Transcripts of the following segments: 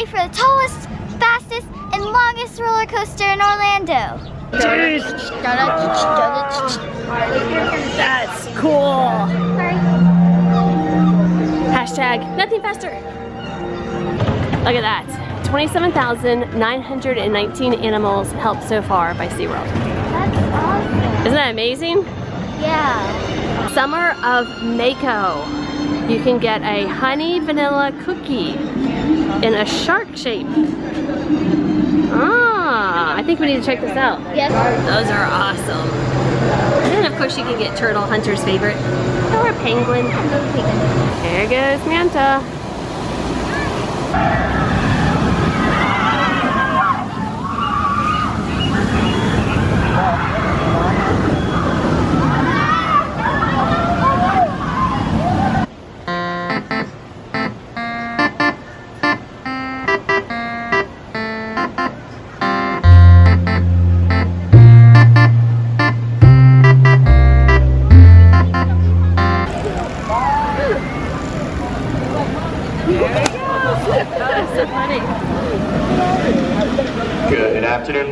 ready for the tallest, fastest, and longest roller coaster in Orlando. That's cool. Hashtag nothing faster. Look at that. 27,919 animals helped so far by SeaWorld. That's awesome. Isn't that amazing? Yeah. Summer of Mako. You can get a honey vanilla cookie in a shark shape. Ah, I think we need to check this out. Yes. Those are awesome. And then of course you can get Turtle Hunter's favorite. Or a penguin. There goes Manta.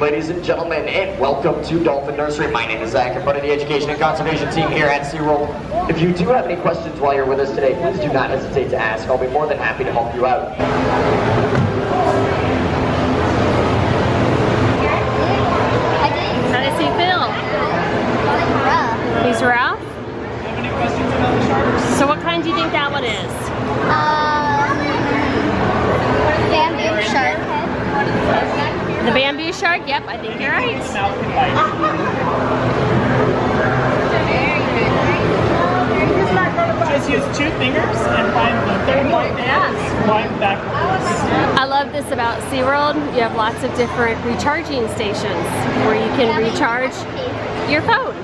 Ladies and gentlemen, and welcome to Dolphin Nursery. My name is Zach. I'm part of the Education and Conservation team here at SeaWorld. If you do have any questions while you're with us today, please do not hesitate to ask. I'll be more than happy to help you out. How does he feel? He's rough. Any questions about the sharks? So what kind do you think that one is? Bamboo shark head. The bamboo shark? Yep, I think you're right. Just use two fingers and find the third one and climb back. I love this about SeaWorld. You have lots of different recharging stations where you can recharge your phone.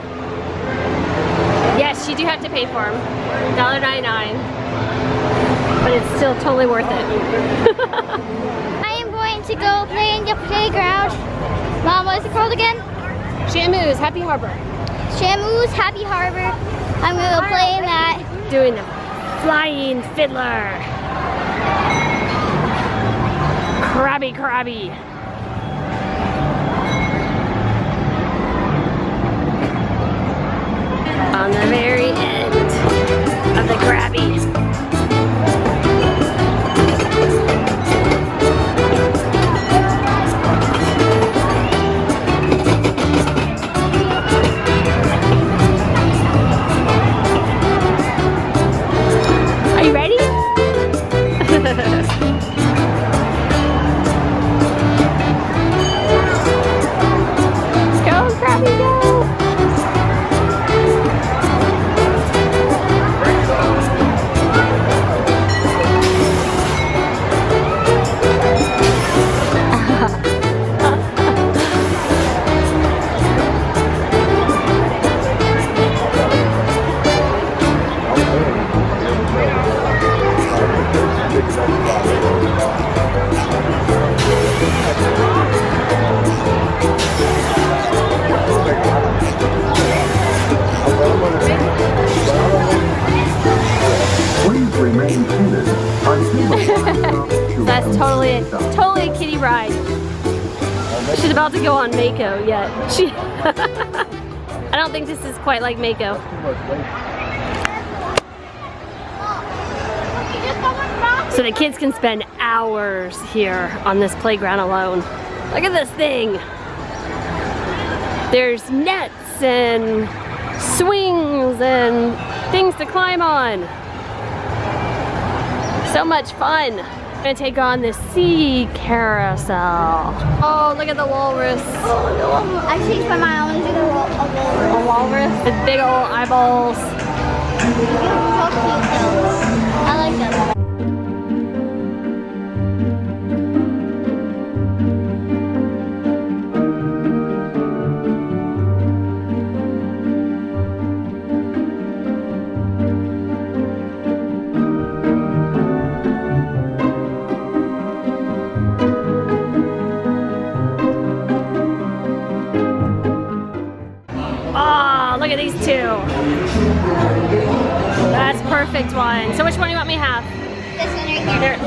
Yes, you do have to pay for them. $1.99, but it's still totally worth it. To go play in the playground. Mom, what is it called again? Shamu's Happy Harbor. Shamu's Happy Harbor. I'm gonna go play in that. Doing the flying fiddler. Krabby. On the very end of the Krabby. That's totally a kiddie ride. She's about to go on Mako yet. I don't think this is quite like Mako. So the kids can spend hours here on this playground alone. Look at this thing. There's nets and swings and things to climb on. So much fun. I'm gonna take on the sea carousel. Oh, look at the walrus. Oh no, I changed my mind. I want to do a walrus. With big old eyeballs. I like them. That's perfect one. So which one do you want me to have? This one right here.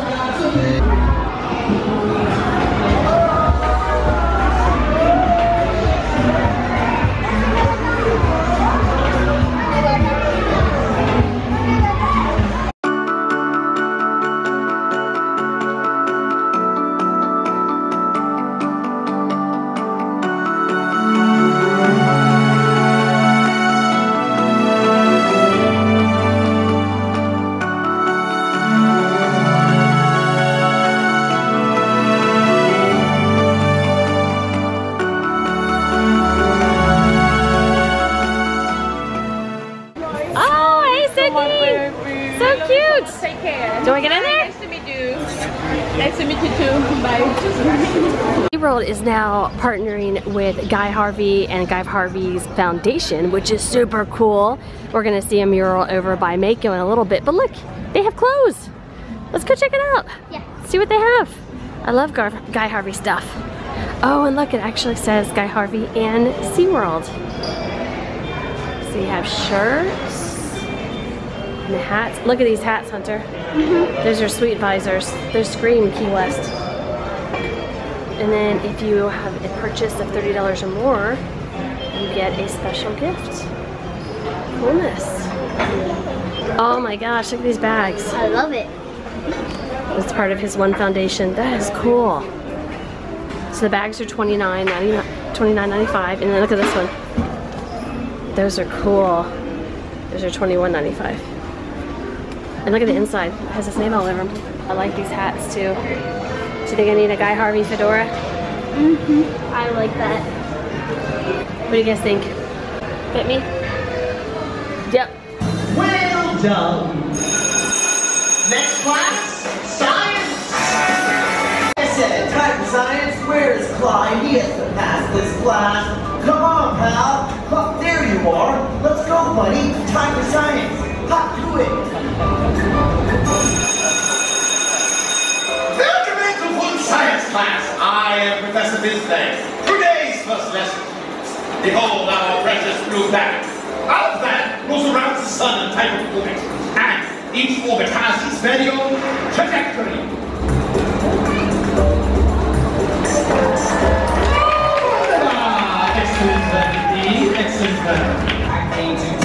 so cute. Take care. Do I get in there? Nice to meet you. Nice to meet you too. Bye. SeaWorld is now partnering with Guy Harvey and Guy Harvey's Foundation, which is super cool. We're gonna see a mural over by Mako in a little bit, but look, they have clothes. Let's go check it out. Yeah. See what they have. I love Guy Harvey stuff. Oh, and look, it actually says Guy Harvey and SeaWorld. So you have shirts and the hats. Look at these hats, Hunter. Mm-hmm. Those are sweet visors. They're Scream Key West. And then if you have a purchase of $30 or more, you get a special gift. Coolness. Oh my gosh, look at these bags. I love it. It's part of his one foundation. That is cool. So the bags are $29.95, and then look at this one. Those are cool. Those are $21.95. And look at the inside. It has his name all over them. I like these hats too. Do you think I need a Guy Harvey fedora? Mm-hmm. I like that. What do you guys think? Fit me? Yep. Well done. Next class, science. Time for science. Where is Clyde? He has to pass this class. Come on, pal. Oh, there you are. Let's go, buddy. Time for science. Hop to it. Welcome back to World Science Class. I am Professor Bisley. Today's first lesson. Behold our precious blue planet. Our planet goes around the sun in type of orbit, and each orbit has its very own trajectory. Excellent. I came to